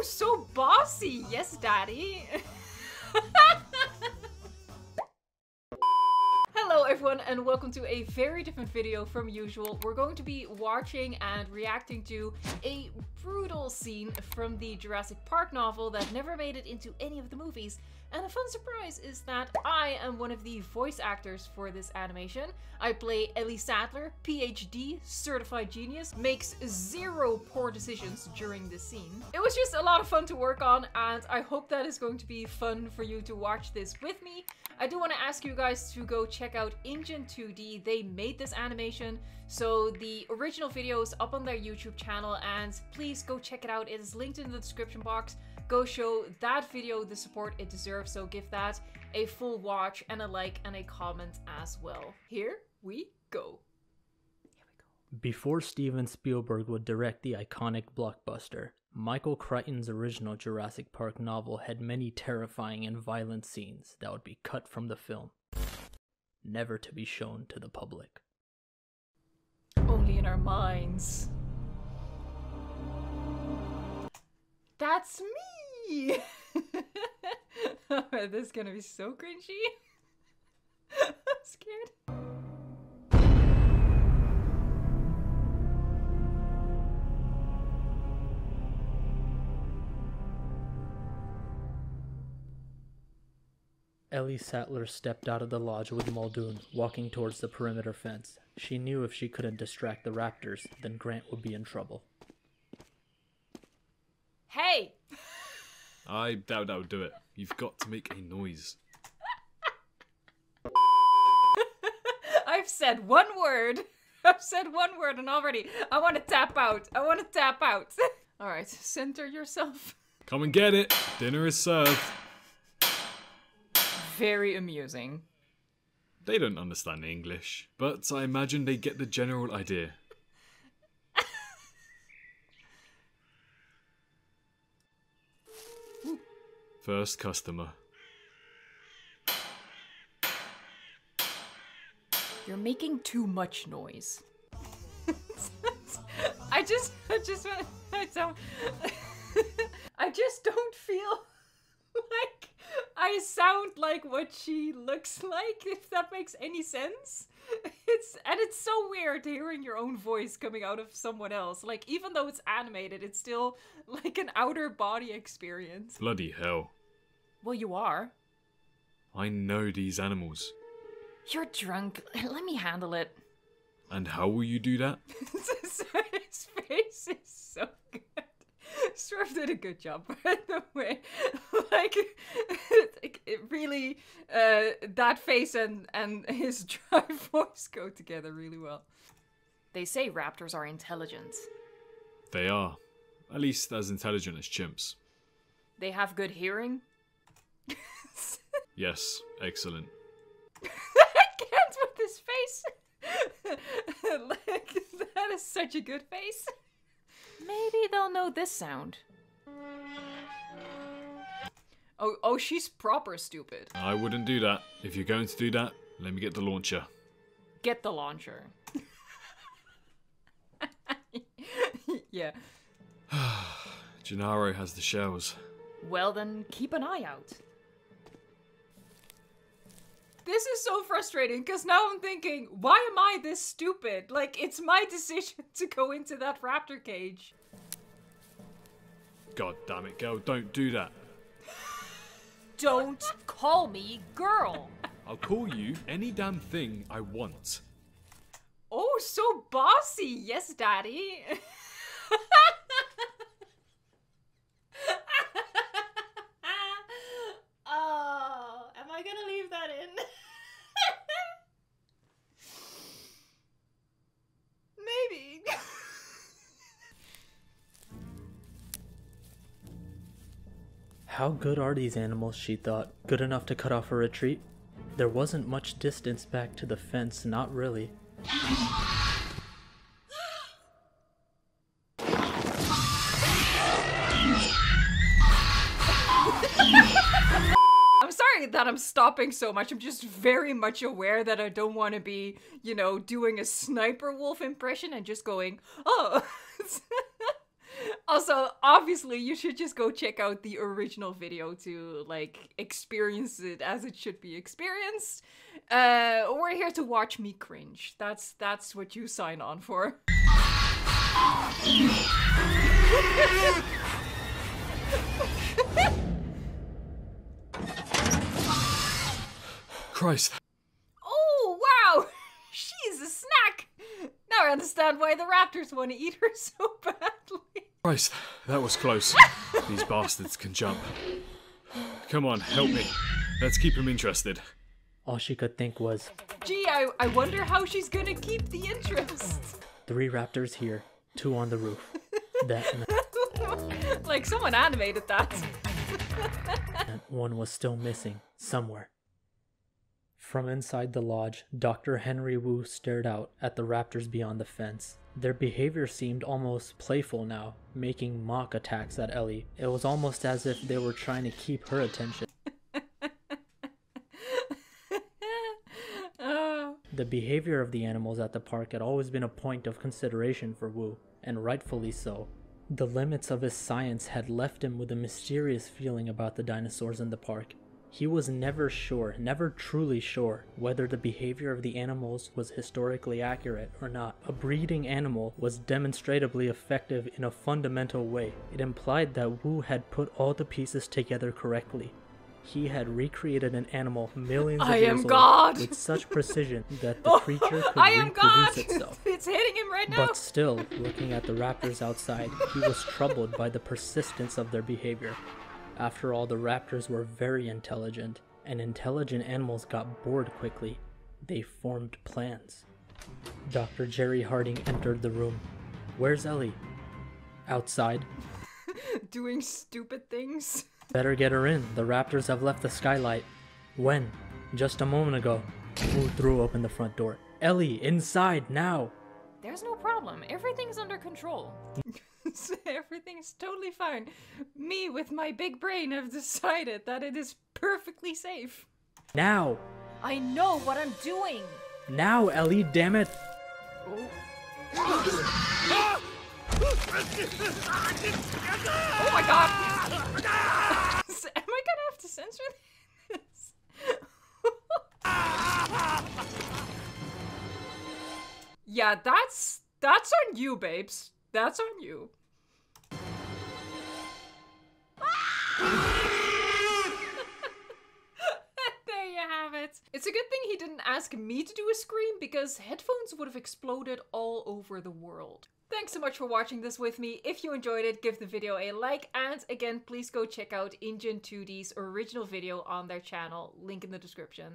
Oh, so bossy! Yes, daddy! Hello everyone and welcome to a very different video from usual. We're going to be watching and reacting to a brutal scene from the Jurassic Park novel that never made it into any of the movies. And a fun surprise is that I am one of the voice actors for this animation. I play Ellie Sattler, PhD, certified genius, makes zero poor decisions during this scene. It was just a lot of fun to work on and I hope that is going to be fun for you to watch this with me. I do want to ask you guys to go check out ingen2d. They made this animation, so the original video is up on their YouTube channel and please go check it out. It is linked in the description box. Go show that video the support it deserves, so give that a full watch and a like and a comment as well. Here we go. Before Steven Spielberg would direct the iconic blockbuster, Michael Crichton's original Jurassic Park novel had many terrifying and violent scenes that would be cut from the film, never to be shown to the public. Only in our minds. That's me! Oh, this is gonna be so cringy. I'm scared. Ellie Sattler stepped out of the lodge with Muldoon, walking towards the perimeter fence. She knew if she couldn't distract the raptors, then Grant would be in trouble. Hey! I doubt that would do it. You've got to make a noise. I've said one word. I've said one word and already I want to tap out. I want to tap out. All right, center yourself. Come and get it. Dinner is served. Very amusing. They don't understand English, but I imagine they get the general idea. First customer. You're making too much noise. I just don't feel like I sound like what she looks like, if that makes any sense. And it's so weird hearing your own voice coming out of someone else. Like, even though it's animated, it's still like an outer body experience. Bloody hell. Well, you are. I know these animals. You're drunk. Let me handle it. And how will you do that? His face is so good. Swerve did a good job, by the way. Like, it really, that face and his dry voice go together really well. They say raptors are intelligent. They are. At least as intelligent as chimps. They have good hearing? Yes, excellent. I can't with this face! Like, that is such a good face. Maybe they'll know this sound. Oh, she's proper stupid. I wouldn't do that. If you're going to do that, let me get the launcher. Get the launcher. Yeah. Gennaro has the shells. Well then, keep an eye out. This is so frustrating because now I'm thinking, why am I this stupid? Like, it's my decision to go into that raptor cage. God damn it, girl, don't do that. Don't call me girl. I'll call you any damn thing I want. Oh, so bossy. Yes, daddy. How good are these animals, she thought. Good enough to cut off a retreat? There wasn't much distance back to the fence, not really. I'm sorry that I'm stopping so much. I'm just very much aware that I don't want to be, you know, doing a sniper wolf impression and just going, oh. Also, obviously, you should just go check out the original video to, like, experience it as it should be experienced. We're here to watch me cringe. That's what you sign on for. Christ. Oh, wow! She's a snack! Now I understand why the raptors want to eat her so badly. Christ, that was close. These bastards can jump. Come on, help me. Let's keep him interested. All she could think was, gee, I wonder how she's gonna keep the interest. 3 raptors here, 2 on the roof. Like someone animated that. And 1 was still missing, somewhere. From inside the lodge, Dr. Henry Wu stared out at the raptors beyond the fence. Their behavior seemed almost playful now, making mock attacks at Ellie. It was almost as if they were trying to keep her attention. The behavior of the animals at the park had always been a point of consideration for Wu, and rightfully so. The limits of his science had left him with a mysterious feeling about the dinosaurs in the park. He was never sure, never truly sure, whether the behavior of the animals was historically accurate or not. A breeding animal was demonstrably effective in a fundamental way. It implied that Wu had put all the pieces together correctly. He had recreated an animal millions of years old with such precision that the creature could reproduce itself. It's hitting him right now. But still, looking at the raptors outside, he was troubled by the persistence of their behavior. After all, the raptors were very intelligent, and intelligent animals got bored quickly. They formed plans. Dr. Jerry Harding entered the room. Where's Ellie? Outside. Doing stupid things. Better get her in. The raptors have left the skylight. When? Just a moment ago. Wu threw open the front door. Ellie, inside, now! There's no problem. Everything's under control. Everything's totally fine. Me, with my big brain, have decided that it is perfectly safe. Now! I know what I'm doing! Now, Ellie, damn it! Oh, oh my god! Am I gonna have to censor this? Yeah, that's on you, babes. That's on you. There you have it. It's a good thing he didn't ask me to do a scream, because headphones would have exploded all over the world. Thanks so much for watching this with me. If you enjoyed it, give the video a like, and again, please go check out ingen2d's original video on their channel, link in the description.